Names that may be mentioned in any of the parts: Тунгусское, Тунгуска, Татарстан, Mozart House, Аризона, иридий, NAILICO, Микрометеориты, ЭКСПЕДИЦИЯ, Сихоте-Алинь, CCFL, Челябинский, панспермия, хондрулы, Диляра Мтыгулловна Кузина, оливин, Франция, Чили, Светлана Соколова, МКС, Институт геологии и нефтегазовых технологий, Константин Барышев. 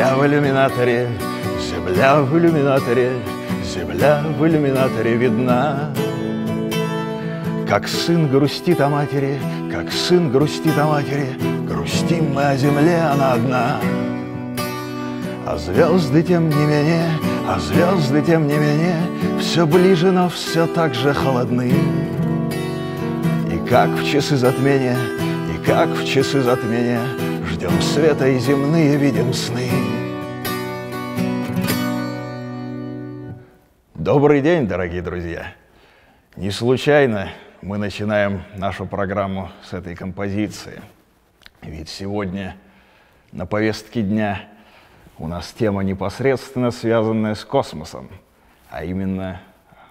Земля в иллюминаторе, земля в иллюминаторе, земля в иллюминаторе видна. Как сын грустит о матери, как сын грустит о матери, грустим мы о земле, она одна. А звезды тем не менее, а звезды тем не менее все ближе, но все так же холодны. И как в часы затмения, и как в часы затмения ждем света и земные видим сны. Добрый день, дорогие друзья! Не случайно мы начинаем нашу программу с этой композиции. Ведь сегодня на повестке дня у нас тема, непосредственно связанная с космосом, а именно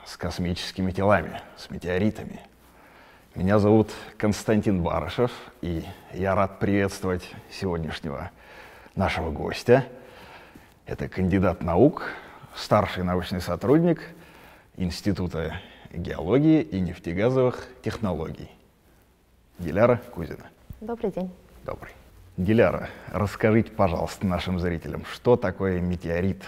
с космическими телами, с метеоритами. Меня зовут Константин Барышев, и я рад приветствовать сегодняшнего нашего гостя. Это кандидат наук, старший научный сотрудник Института геологии и нефтегазовых технологий Диляра Кузина. Добрый день. Добрый. Диляра, расскажите, пожалуйста, нашим зрителям, что такое метеорит?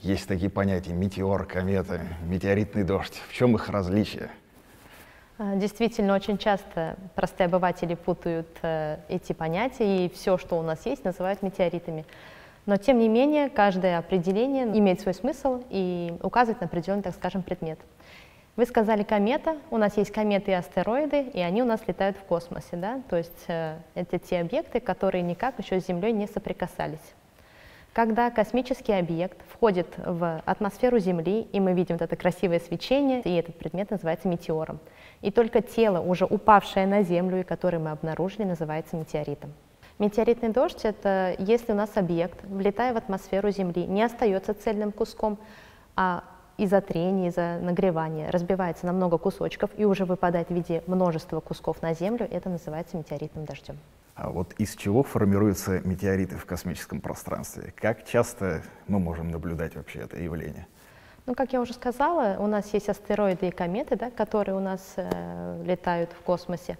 Есть такие понятия: метеор, комета, метеоритный дождь. В чем их различие? Действительно, очень часто простые обыватели путают эти понятия, и все, что у нас есть, называют метеоритами. Но, тем не менее, каждое определение имеет свой смысл и указывает на определенный, так скажем, предмет. Вы сказали комета, у нас есть кометы и астероиды, и они у нас летают в космосе, да? То есть это те объекты, которые никак еще с Землей не соприкасались. Когда космический объект входит в атмосферу Земли, и мы видим вот это красивое свечение, и этот предмет называется метеором. И только тело, уже упавшее на Землю, и которое мы обнаружили, называется метеоритом. Метеоритный дождь — это если у нас объект, влетая в атмосферу Земли, не остается цельным куском, а из-за трения, из-за нагревания разбивается на много кусочков и уже выпадает в виде множества кусков на Землю, это называется метеоритным дождем. А вот из чего формируются метеориты в космическом пространстве? Как часто мы можем наблюдать вообще это явление? Ну, как я уже сказала, у нас есть астероиды и кометы, да, которые у нас летают в космосе.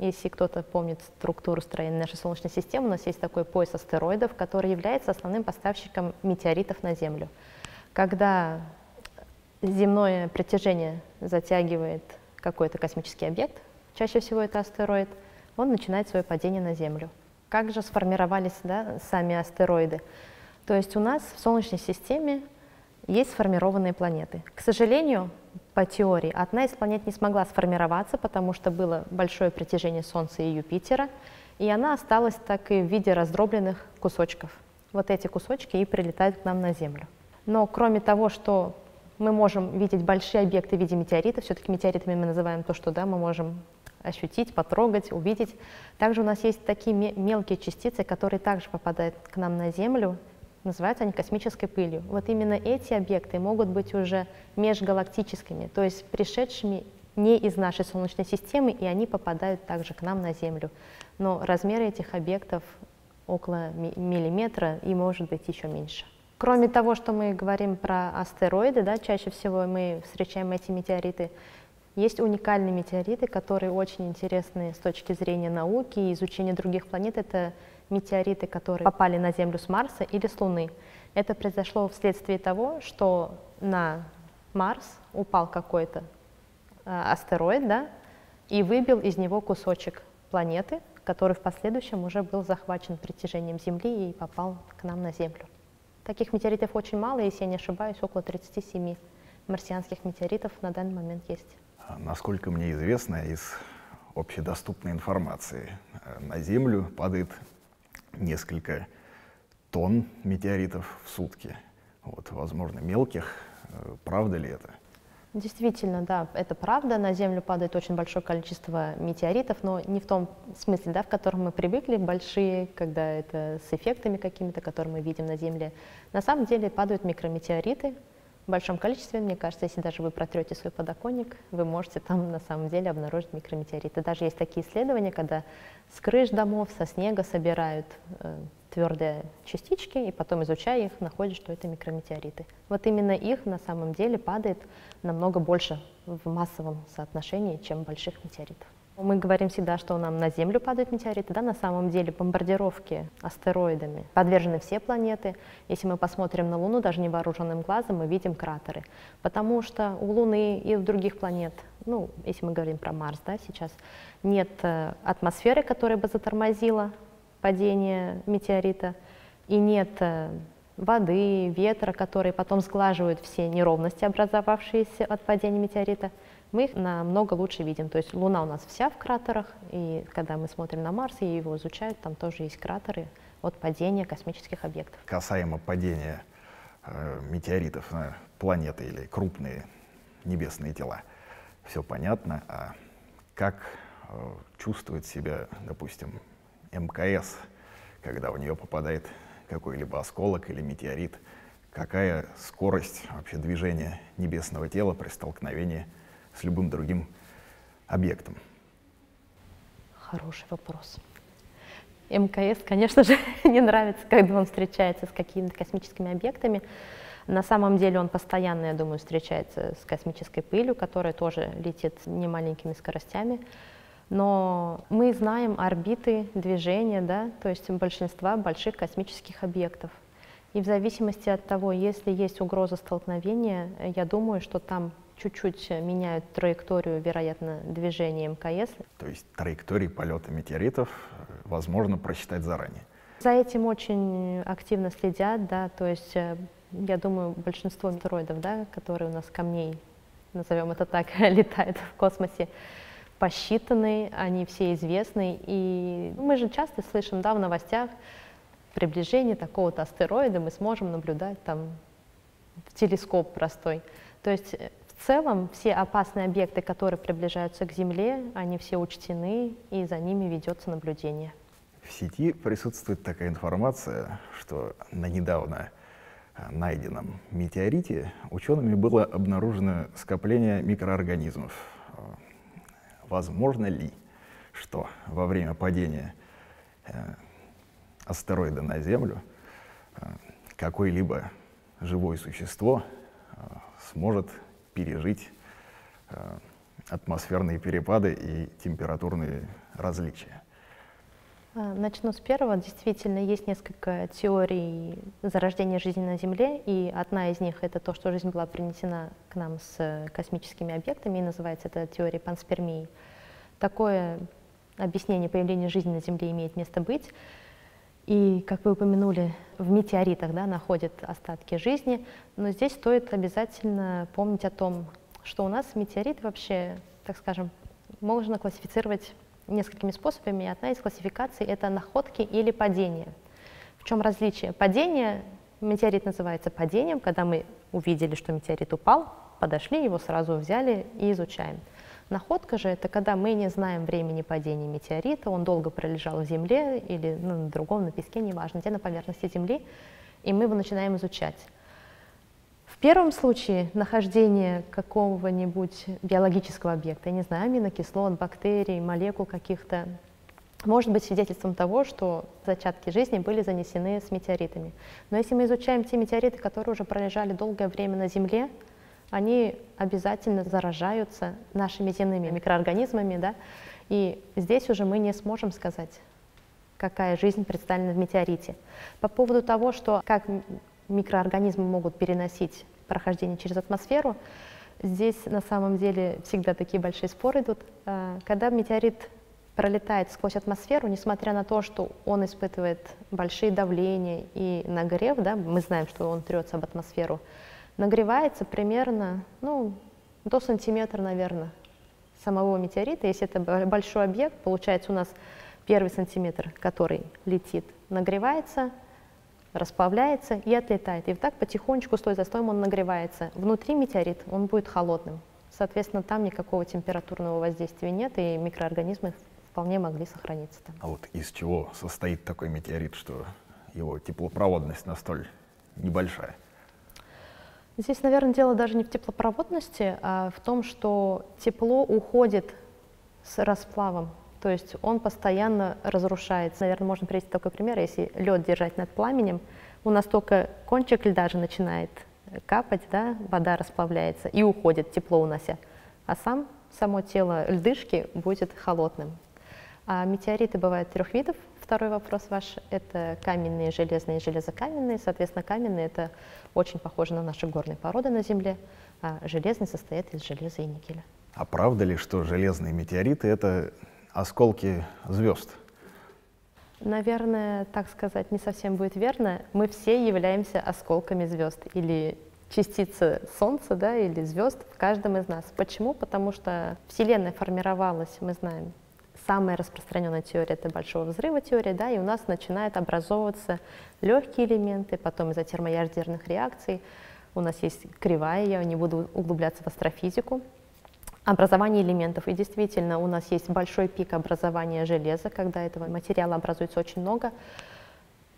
Если кто-то помнит структуру строения нашей Солнечной системы, у нас есть такой пояс астероидов, который является основным поставщиком метеоритов на Землю. Когда земное притяжение затягивает какой-то космический объект, чаще всего это астероид, он начинает свое падение на Землю. Как же сформировались, да, сами астероиды? То есть у нас в Солнечной системе есть сформированные планеты. К сожалению, по теории, одна из планет не смогла сформироваться, потому что было большое притяжение Солнца и Юпитера, и она осталась так и в виде раздробленных кусочков. Вот эти кусочки и прилетают к нам на Землю. Но кроме того, что мы можем видеть большие объекты в виде метеоритов, все-таки метеоритами мы называем то, что, да, мы можем ощутить, потрогать, увидеть. Также у нас есть такие мелкие частицы, которые также попадают к нам на Землю, называются они космической пылью. Вот именно эти объекты могут быть уже межгалактическими, то есть пришедшими не из нашей Солнечной системы, и они попадают также к нам на Землю. Но размеры этих объектов около миллиметра и, может быть, еще меньше. Кроме того, что мы говорим про астероиды, да, чаще всего мы встречаем эти метеориты, есть уникальные метеориты, которые очень интересны с точки зрения науки и изучения других планет. Это метеориты, которые попали на Землю с Марса или с Луны. Это произошло вследствие того, что на Марс упал какой-то астероид, да, и выбил из него кусочек планеты, который в последующем уже был захвачен притяжением Земли и попал к нам на Землю. Таких метеоритов очень мало, если я не ошибаюсь, около 37 марсианских метеоритов на данный момент есть. Насколько мне известно, из общедоступной информации, на Землю падает несколько тонн метеоритов в сутки. Вот, возможно, мелких. Правда ли это? Действительно, да, это правда. На Землю падает очень большое количество метеоритов, но не в том смысле, да, в котором мы привыкли, большие, когда это с эффектами какими-то, которые мы видим на Земле. На самом деле падают микрометеориты в большом количестве. Мне кажется, если даже вы протрете свой подоконник, вы можете там на самом деле обнаружить микрометеориты. Даже есть такие исследования, когда с крыш домов, со снега собирают твердые частички, и потом, изучая их, находишь, что это микрометеориты. Вот именно их на самом деле падает намного больше в массовом соотношении, чем больших метеоритов. Мы говорим всегда, что нам на Землю падают метеориты, да, на самом деле бомбардировки астероидами подвержены все планеты. Если мы посмотрим на Луну, даже невооруженным глазом, мы видим кратеры, потому что у Луны и у других планет, ну, если мы говорим про Марс, да, сейчас нет атмосферы, которая бы затормозила падение метеорита, и нет воды, ветра, которые потом сглаживают все неровности, образовавшиеся от падения метеорита. Мы их намного лучше видим. То есть Луна у нас вся в кратерах, и когда мы смотрим на Марс и его изучают, там тоже есть кратеры от падения космических объектов. Касаемо падения метеоритов на планеты или крупные небесные тела, все понятно. А как чувствует себя, допустим, МКС, когда в нее попадает какой-либо осколок или метеорит? Какая скорость вообще движения небесного тела при столкновении с любым другим объектом? Хороший вопрос. МКС, конечно же, не нравится, когда он встречается с какими-то космическими объектами. На самом деле он постоянно, я думаю, встречается с космической пылью, которая тоже летит немаленькими скоростями. Но мы знаем орбиты движения, да, то есть большинства больших космических объектов. И в зависимости от того, если есть угроза столкновения, я думаю, что там чуть-чуть меняют траекторию, вероятно, движения МКС. То есть траектории полета метеоритов возможно просчитать заранее? За этим очень активно следят, да, то есть, я думаю, большинство метеоритов, да, которые у нас камней, назовем это так, летают в космосе, посчитаны, они все известны. И мы же часто слышим, да, в новостях, приближение такого-то астероида мы сможем наблюдать там в телескоп простой. То есть в целом все опасные объекты, которые приближаются к Земле, они все учтены, и за ними ведется наблюдение. В сети присутствует такая информация, что на недавно найденном метеорите учеными было обнаружено скопление микроорганизмов. Возможно ли, что во время падения астероида на Землю какое-либо живое существо сможет пережить атмосферные перепады и температурные различия? Начну с первого. Действительно, есть несколько теорий зарождения жизни на Земле, и одна из них — это то, что жизнь была принесена к нам с космическими объектами, и называется это теория панспермии. Такое объяснение появления жизни на Земле имеет место быть. И, как вы упомянули, в метеоритах, да, находят остатки жизни, но здесь стоит обязательно помнить о том, что у нас метеорит вообще, так скажем, можно классифицировать несколькими способами. Одна из классификаций — это находки или падения. В чем различие? Падение, метеорит называется падением, когда мы увидели, что метеорит упал, подошли, его сразу взяли и изучаем. Находка же — это когда мы не знаем времени падения метеорита, он долго пролежал в земле или, ну, на другом, на песке, неважно, где на поверхности земли, и мы его начинаем изучать. В первом случае нахождение какого-нибудь биологического объекта, я не знаю, аминокислот, бактерий, молекул каких-то, может быть свидетельством того, что зачатки жизни были занесены с метеоритами. Но если мы изучаем те метеориты, которые уже пролежали долгое время на Земле, они обязательно заражаются нашими земными микроорганизмами, да? И здесь уже мы не сможем сказать, какая жизнь представлена в метеорите. По поводу того, что как микроорганизмы могут переносить прохождение через атмосферу, здесь на самом деле всегда такие большие споры идут. Когда метеорит пролетает сквозь атмосферу, несмотря на то, что он испытывает большие давления и нагрев, да, мы знаем, что он трется об атмосферу, нагревается примерно, ну, до сантиметра, наверное, самого метеорита. Если это большой объект, получается, у нас первый сантиметр, который летит, нагревается, расплавляется и отлетает. И так потихонечку, слой за слоем, он нагревается. Внутри метеорит, он будет холодным. Соответственно, там никакого температурного воздействия нет, и микроорганизмы вполне могли сохраниться там. А вот из чего состоит такой метеорит, что его теплопроводность настолько небольшая? Здесь, наверное, дело даже не в теплопроводности, а в том, что тепло уходит с расплавом, то есть он постоянно разрушается. Наверное, можно привести такой пример, если лед держать над пламенем, у нас только кончик льда же начинает капать, да, вода расплавляется и уходит, тепло унося, а сам само тело льдышки будет холодным. А метеориты бывают трех видов. Второй вопрос ваш – это каменные, железные и железокаменные. Соответственно, каменные – это очень похоже на наши горные породы на Земле, а железный состоит из железа и никеля. А правда ли, что железные метеориты – это осколки звезд? Наверное, так сказать не совсем будет верно. Мы все являемся осколками звезд или частицы Солнца, да, или звезд в каждом из нас. Почему? Потому что Вселенная формировалась, мы знаем, самая распространенная теория — это большого взрыва теория, да, и у нас начинают образовываться легкие элементы, потом из-за термоядерных реакций у нас есть кривая, я не буду углубляться в астрофизику, образование элементов. И действительно, у нас есть большой пик образования железа, когда этого материала образуется очень много,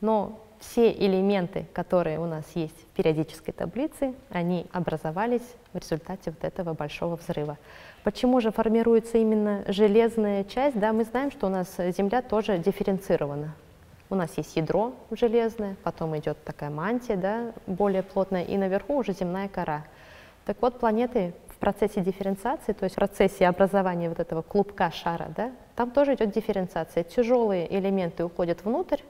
но все элементы, которые у нас есть в периодической таблице, они образовались в результате вот этого большого взрыва. Почему же формируется именно железная часть? Да, мы знаем, что у нас Земля тоже дифференцирована. У нас есть ядро железное, потом идет такая мантия, да, более плотная, и наверху уже земная кора. Так вот, планеты в процессе дифференциации, то есть в процессе образования вот этого клубка шара, да, там тоже идет дифференциация. Тяжелые элементы уходят внутрь,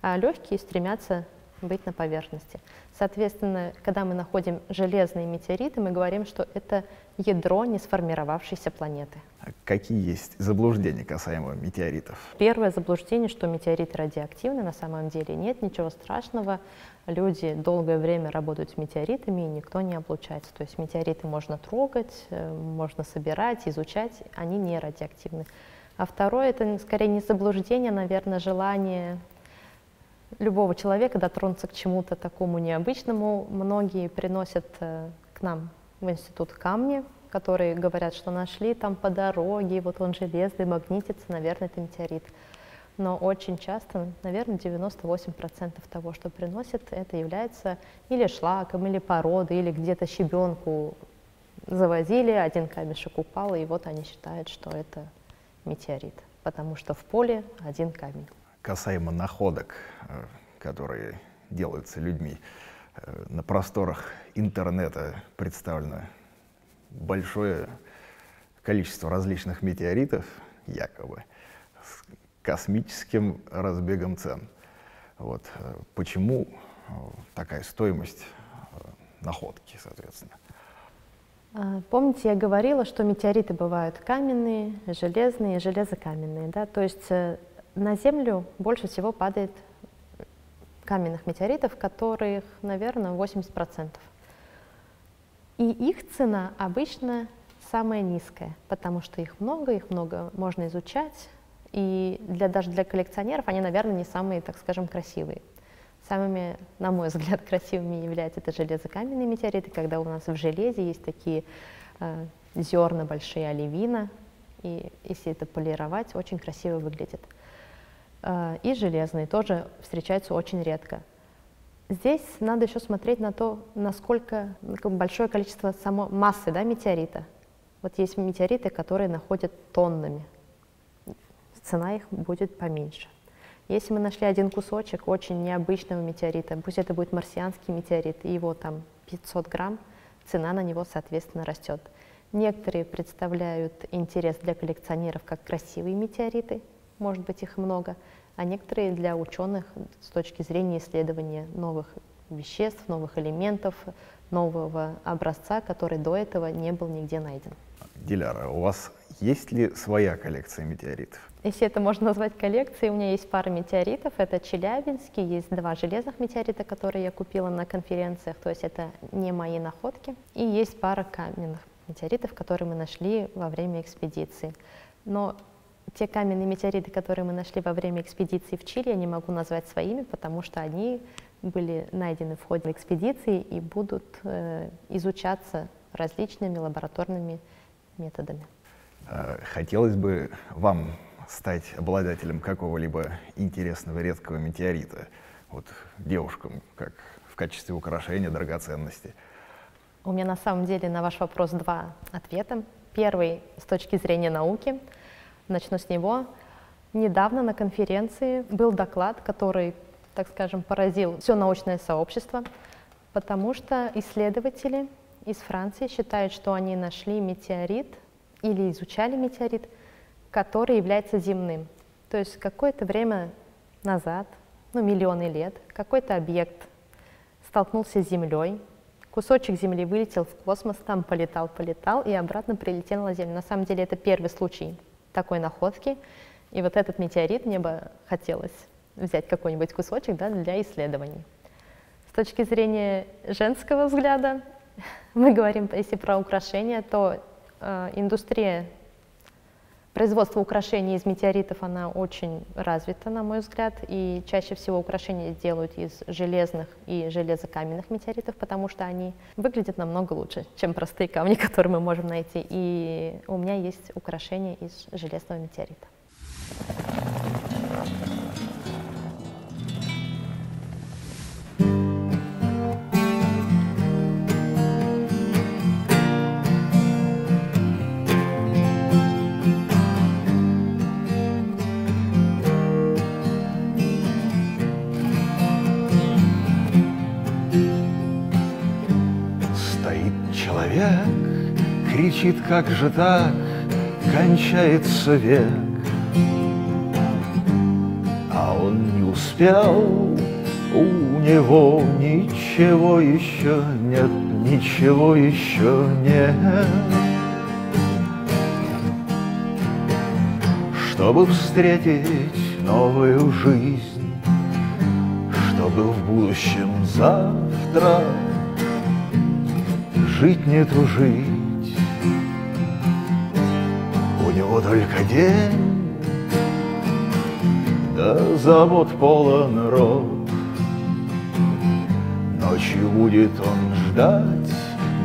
а легкие стремятся быть на поверхности. Соответственно, когда мы находим железные метеориты, мы говорим, что это ядро не сформировавшейся планеты. А какие есть заблуждения касаемо метеоритов? Первое заблуждение, что метеориты радиоактивны, на самом деле нет ничего страшного. Люди долгое время работают с метеоритами, и никто не облучается. То есть метеориты можно трогать, можно собирать, изучать, они не радиоактивны. А второе, это скорее не заблуждение, наверное, желание любого человека дотронуться к чему-то такому необычному. Многие приносят к нам в институт камни, которые говорят, что нашли там по дороге, вот он железный, магнитится, наверное, это метеорит. Но очень часто, наверное, 98% того, что приносят, это является или шлаком, или породой, или где-то щебенку завозили, один камешек упал, и вот они считают, что это метеорит, потому что в поле один камень. Касаемо находок, которые делаются людьми, на просторах интернета представлено большое количество различных метеоритов, якобы, с космическим разбегом цен. Вот. Почему такая стоимость находки, соответственно? Помните, я говорила, что метеориты бывают каменные, железные и железокаменные, да? То есть на Землю больше всего падает каменных метеоритов, которых, наверное, 80%. И их цена обычно самая низкая, потому что их много можно изучать, и даже для коллекционеров они, наверное, не самые, так скажем, красивые. Самыми, на мой взгляд, красивыми являются это железокаменные метеориты, когда у нас в железе есть такие зерна большие, оливина, и если это полировать, очень красиво выглядит. И железные тоже встречаются очень редко. Здесь надо еще смотреть на то, насколько большое количество самой массы, да, метеорита. Вот есть метеориты, которые находят тоннами. Цена их будет поменьше. Если мы нашли один кусочек очень необычного метеорита, пусть это будет марсианский метеорит, и его там 500 грамм, цена на него, соответственно, растет. Некоторые представляют интерес для коллекционеров как красивые метеориты, может быть, их много, а некоторые для ученых с точки зрения исследования новых веществ, новых элементов, нового образца, который до этого не был нигде найден. Диляра, у вас есть ли своя коллекция метеоритов? Если это можно назвать коллекцией, у меня есть пара метеоритов, это Челябинский, есть два железных метеорита, которые я купила на конференциях, то есть это не мои находки, и есть пара каменных метеоритов, которые мы нашли во время экспедиции. Но те каменные метеориты, которые мы нашли во время экспедиции в Чили, я не могу назвать своими, потому что они были найдены в ходе экспедиции и будут изучаться различными лабораторными методами. Хотелось бы вам стать обладателем какого-либо интересного редкого метеорита, вот девушкам, как в качестве украшения, драгоценности. У меня на самом деле на ваш вопрос два ответа. Первый с точки зрения науки. Начну с него. Недавно на конференции был доклад, который, так скажем, поразил все научное сообщество, потому что исследователи из Франции считают, что они нашли метеорит или изучали метеорит, который является земным. То есть какое-то время назад, ну, миллионы лет, какой-то объект столкнулся с Землей, кусочек Земли вылетел в космос, там полетал и обратно прилетел на Землю. На самом деле это первый случай такой находки, и вот этот метеорит мне бы хотелось взять какой-нибудь кусочек, да, для исследований. С точки зрения женского взгляда, мы говорим, если про украшения, то индустрия производства украшений из метеоритов, она очень развита, на мой взгляд, и чаще всего украшения делают из железных и железокаменных метеоритов, потому что они выглядят намного лучше, чем простые камни, которые мы можем найти. И у меня есть украшения из железного метеорита. Кричит, как же так, кончается век. А он не успел, у него ничего еще нет, ничего еще нет. Чтобы встретить новую жизнь, чтобы в будущем завтра жить не тужить. Только день, да завод полон рот. Ночью будет он ждать,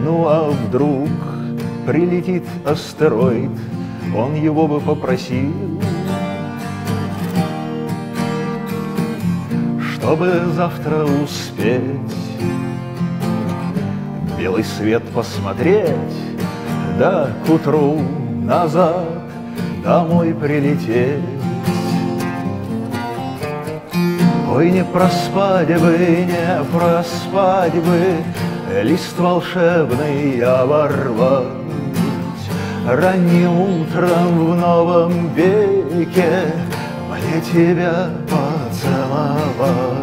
ну а вдруг прилетит астероид, он его бы попросил, чтобы завтра успеть белый свет посмотреть, да к утру назад домой прилететь. Ой, не проспать бы, лист волшебный оборвать. Ранним утром в новом веке мне тебя поцеловать.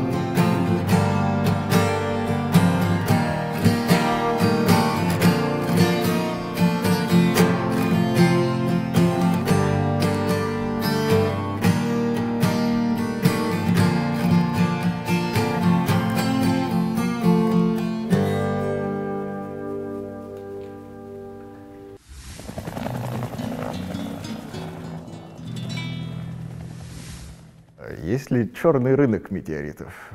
Есть ли черный рынок метеоритов?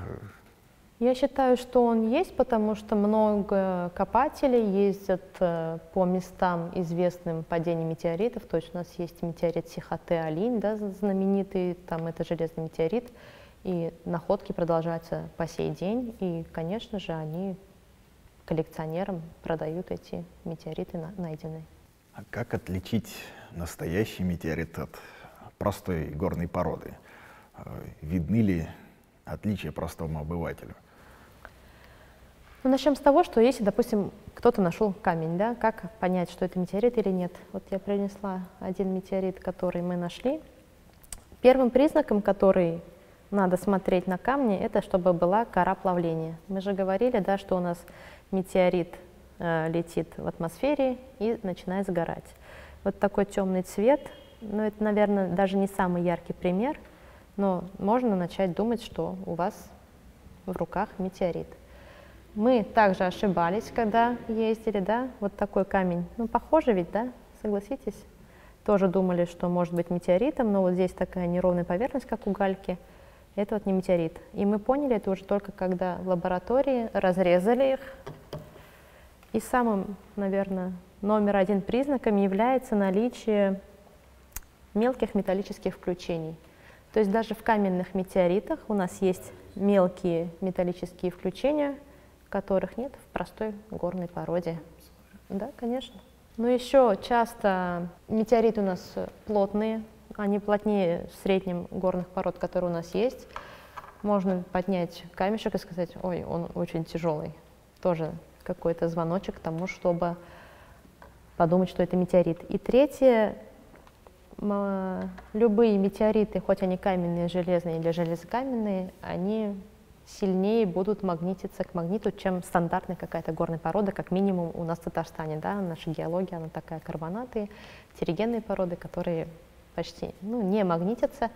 Я считаю, что он есть, потому что много копателей ездят по местам, известным падениям метеоритов. То есть у нас есть метеорит Сихоте-Алинь, да, знаменитый, там это железный метеорит. И находки продолжаются по сей день. И, конечно же, они коллекционерам продают эти метеориты найденные. А как отличить настоящий метеорит от простой горной породы? Видны ли отличия простому обывателю? Ну, начнем с того, что если, допустим, кто-то нашел камень, да, как понять, что это метеорит или нет? Вот я принесла один метеорит, который мы нашли. Первым признаком, который надо смотреть на камне, это чтобы была кора плавления. Мы же говорили, да, что у нас метеорит летит в атмосфере и начинает сгорать. Вот такой темный цвет, но это, наверное, даже не самый яркий пример. Но можно начать думать, что у вас в руках метеорит. Мы также ошибались, когда ездили, да, вот такой камень. Ну, похоже ведь, да, согласитесь? Тоже думали, что может быть метеоритом, но вот здесь такая неровная поверхность, как у гальки. Это вот не метеорит. И мы поняли это уже только когда в лаборатории разрезали их. И самым, наверное, номер один признаком является наличие мелких металлических включений. То есть даже в каменных метеоритах у нас есть мелкие металлические включения, которых нет в простой горной породе. Да, конечно. Но еще часто метеориты у нас плотные, они плотнее в среднем горных пород, которые у нас есть. Можно поднять камешек и сказать, ой, он очень тяжелый. Тоже какой-то звоночек к тому, чтобы подумать, что это метеорит. И третье, любые метеориты, хоть они каменные, железные или железокаменные, они сильнее будут магнититься к магниту, чем стандартная какая-то горная порода, как минимум у нас в Татарстане. Да? Наша геология, она такая, карбонаты, терригенные породы, которые почти не магнитятся.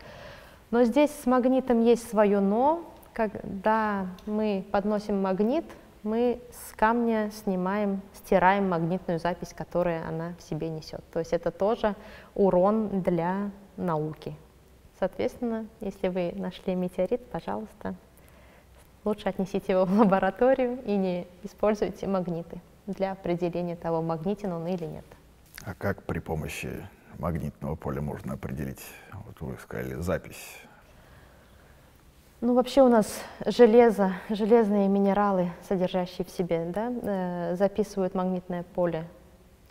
Но здесь с магнитом есть свое «но». Когда мы подносим магнит, мы с камня снимаем, стираем магнитную запись, которую она в себе несет. То есть это тоже урон для науки. Соответственно, если вы нашли метеорит, пожалуйста, лучше отнесите его в лабораторию и не используйте магниты для определения того, магнитен он или нет. А как при помощи магнитного поля можно определить, вот вы сказали, запись? Ну, вообще у нас железо, железные минералы, содержащие в себе, да, записывают магнитное поле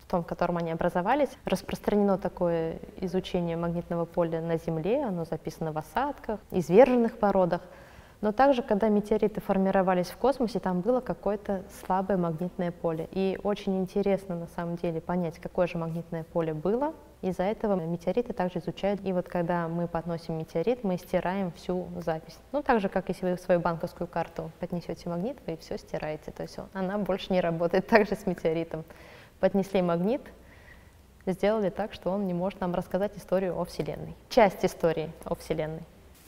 в том, в котором они образовались. Распространено такое изучение магнитного поля на Земле, оно записано в осадках, изверженных породах. Но также, когда метеориты формировались в космосе, там было какое-то слабое магнитное поле. И очень интересно, на самом деле, понять, какое же магнитное поле было. Из-за этого метеориты также изучают. И вот когда мы подносим метеорит, мы стираем всю запись. Ну, так же, как если вы свою банковскую карту поднесете магнит, вы все стираете. То есть она больше не работает. Также с метеоритом. Поднесли магнит, сделали так, что он не может нам рассказать историю о Вселенной. Часть истории о Вселенной.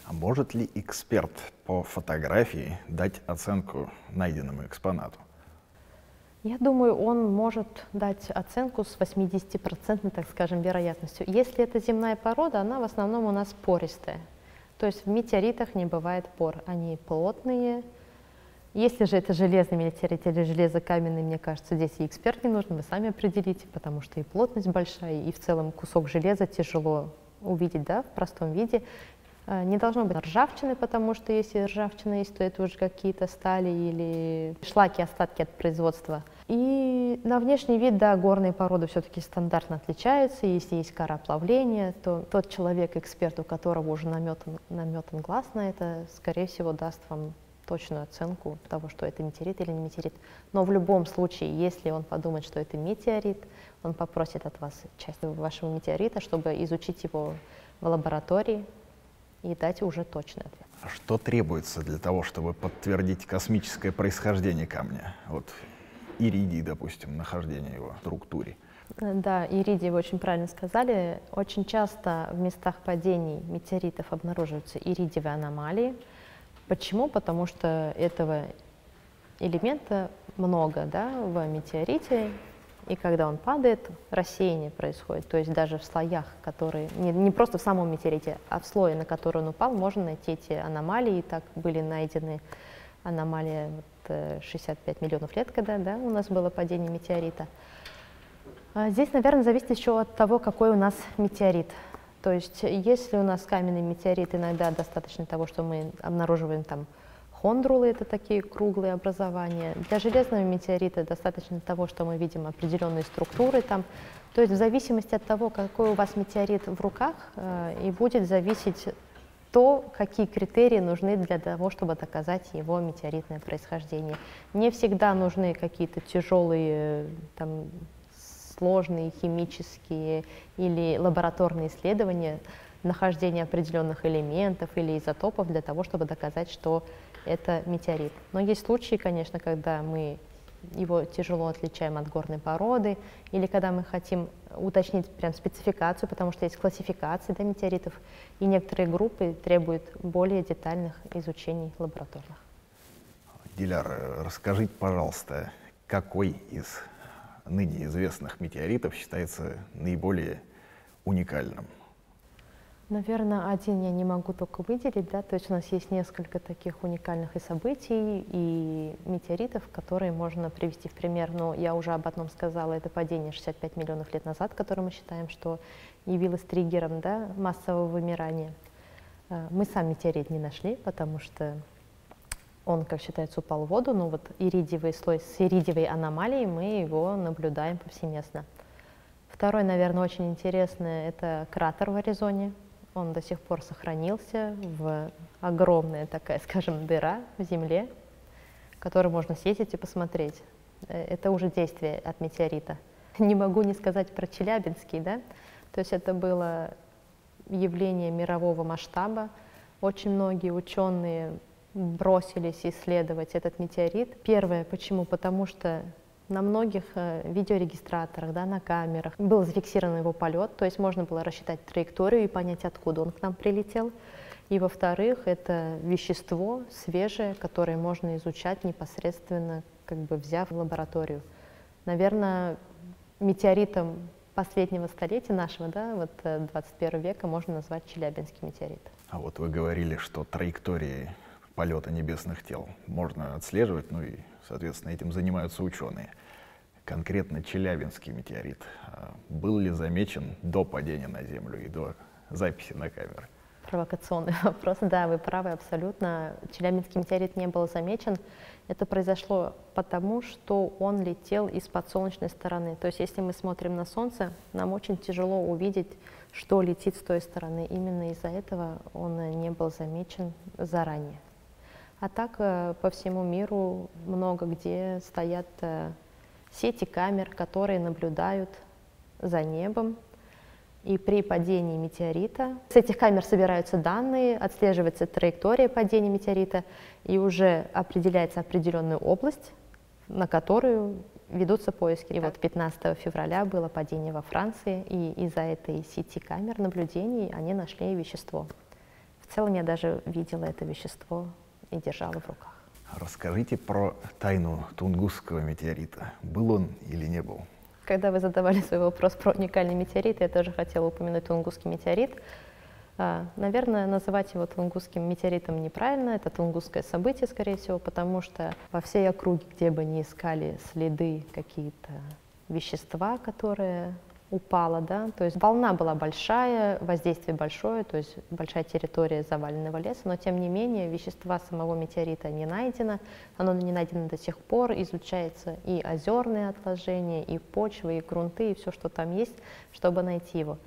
А может ли эксперт по фотографии дать оценку найденному экспонату? Я думаю, он может дать оценку с 80%, так скажем, вероятностью. Если это земная порода, она в основном у нас пористая. То есть в метеоритах не бывает пор, они плотные. Если же это железный метеорит или железокаменный, мне кажется, здесь и эксперт не нужен, вы сами определите, потому что и плотность большая, и в целом кусок железа тяжело увидеть, да, в простом виде. Не должно быть ржавчины, потому что если ржавчина есть, то это уже какие-то стали или шлаки, остатки от производства. И на внешний вид, да, горные породы все-таки стандартно отличаются. Если есть кора плавления, то тот человек, эксперт, у которого уже наметан глаз на это, скорее всего, даст вам точную оценку того, что это метеорит или не метеорит. Но в любом случае, если он подумает, что это метеорит, он попросит от вас часть вашего метеорита, чтобы изучить его в лаборатории и дать уже точный ответ. А что требуется для того, чтобы подтвердить космическое происхождение камня? Вот иридий, допустим, нахождение его в структуре. Да, иридий, вы очень правильно сказали. Очень часто в местах падений метеоритов обнаруживаются иридиевые аномалии. Почему? Потому что этого элемента много, да, в метеорите. И когда он падает, рассеяние происходит. То есть даже в слоях, которые... Не просто в самом метеорите, а в слое, на который он упал, можно найти эти аномалии. И так были найдены аномалии 65 миллионов лет, когда, да, у нас было падение метеорита. А здесь, наверное, зависит еще от того, какой у нас метеорит. То есть если у нас каменный метеорит, иногда достаточно того, что мы обнаруживаем там хондрулы, это такие круглые образования. Для железного метеорита достаточно того, что мы видим определенные структуры там. То есть в зависимости от того, какой у вас метеорит в руках, и будет зависеть то, какие критерии нужны для того, чтобы доказать его метеоритное происхождение. Не всегда нужны какие-то тяжелые, там, сложные химические или лабораторные исследования, нахождение определенных элементов или изотопов для того, чтобы доказать, что это метеорит. Но есть случаи, конечно, когда мы его тяжело отличаем от горной породы, или когда мы хотим уточнить прям спецификацию, потому что есть классификации, да, метеоритов, и некоторые группы требуют более детальных изучений лабораторных. Диляра, расскажите, пожалуйста, какой из ныне известных метеоритов считается наиболее уникальным? Наверное, один я не могу только выделить, да, то есть у нас есть несколько таких уникальных и событий, и метеоритов, которые можно привести в пример, но я уже об одном сказала, это падение 65 миллионов лет назад, которое мы считаем, что явилось триггером, да, массового вымирания. Мы сам метеорит не нашли, потому что он, как считается, упал в воду, но вот иридиевый слой с иридиевой аномалией, мы его наблюдаем повсеместно. Второй, наверное, очень интересный, это кратер в Аризоне. Он до сих пор сохранился, в огромная такая, скажем, дыра в земле, которую можно съездить и посмотреть. Это уже действие от метеорита. не могу не сказать про Челябинский, да? То есть это было явление мирового масштаба. Очень многие ученые бросились исследовать этот метеорит. Первое, почему? Потому что на многих видеорегистраторах, да, на камерах был зафиксирован его полет, то есть можно было рассчитать траекторию и понять, откуда он к нам прилетел. И, во-вторых, это вещество свежее, которое можно изучать непосредственно, как бы взяв в лабораторию. Наверное, метеоритом последнего столетия нашего, да, вот 21 века, можно назвать Челябинский метеорит. А вот вы говорили, что траектории полета небесных тел можно отслеживать, ну и, соответственно, этим занимаются ученые. Конкретно Челябинский метеорит был ли замечен до падения на Землю и до записи на камеры? Провокационный вопрос. Да, вы правы абсолютно. Челябинский метеорит не был замечен. Это произошло потому, что он летел из-под солнечной стороны. То есть если мы смотрим на Солнце, нам очень тяжело увидеть, что летит с той стороны. Именно из-за этого он не был замечен заранее. А так по всему миру много где стоят сети камер, которые наблюдают за небом. И при падении метеорита с этих камер собираются данные, отслеживается траектория падения метеорита, и уже определяется определенная область, на которую ведутся поиски. И вот 15 февраля было падение во Франции, и из-за этой сети камер наблюдений они нашли вещество. В целом я даже видела это вещество и держала в руках. Расскажите про тайну Тунгусского метеорита. Был он или не был? Когда вы задавали свой вопрос про уникальный метеорит, я тоже хотела упомянуть Тунгусский метеорит. Наверное, называть его Тунгусским метеоритом неправильно, это тунгусское событие, скорее всего, потому что во всей округе, где бы ни искали следы, какие-то вещества, которые упало, да, то есть волна была большая, воздействие большое, то есть большая территория заваленного леса, но тем не менее вещества самого метеорита не найдено, оно не найдено до сих пор, изучается и озерные отложения, и почвы, и грунты, и все, что там есть, чтобы найти его.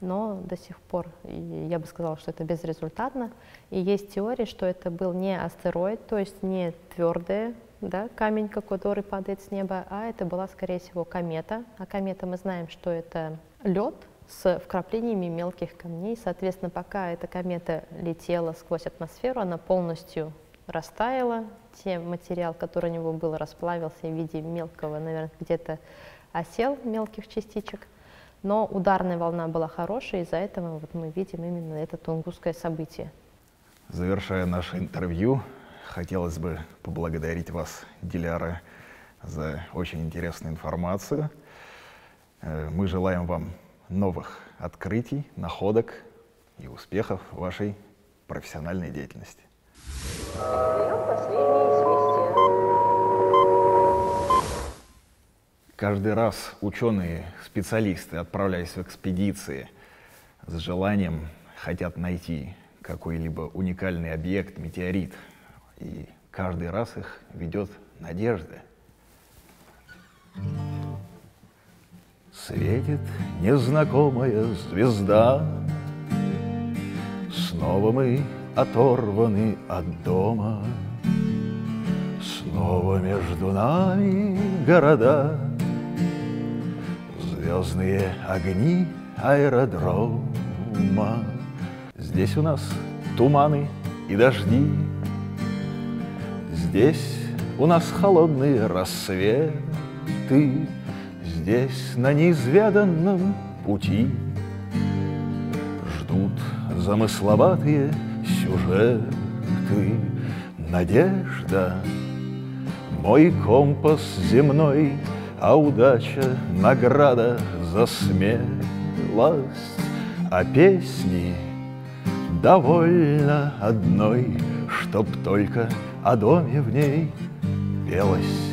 Но до сих пор, я бы сказала, что это безрезультатно, и есть теория, что это был не астероид, то есть не твердое, да, камень, который падает с неба, а это была, скорее всего, комета. А комета мы знаем, что это лед с вкраплениями мелких камней. Соответственно, пока эта комета летела сквозь атмосферу, она полностью растаяла. Тем материал, который у него был, расплавился в виде мелкого, наверное, где-то осел мелких частичек. Но ударная волна была хорошая, из-за этого вот мы видим именно это Тунгусское событие. Завершая наше интервью, хотелось бы поблагодарить вас, Диляра, за очень интересную информацию. Мы желаем вам новых открытий, находок и успехов в вашей профессиональной деятельности. Каждый раз ученые-специалисты, отправляясь в экспедиции, с желанием хотят найти какой-либо уникальный объект, метеорит. И каждый раз их ведет надежда. Светит незнакомая звезда, снова мы оторваны от дома, снова между нами города, звездные огни аэродрома. Здесь у нас туманы и дожди, здесь у нас холодные рассветы, здесь на неизведанном пути ждут замысловатые сюжеты. Надежда — мой компас земной, а удача — награда за смелость. А песни довольно одной, чтоб только о доме в ней пелось.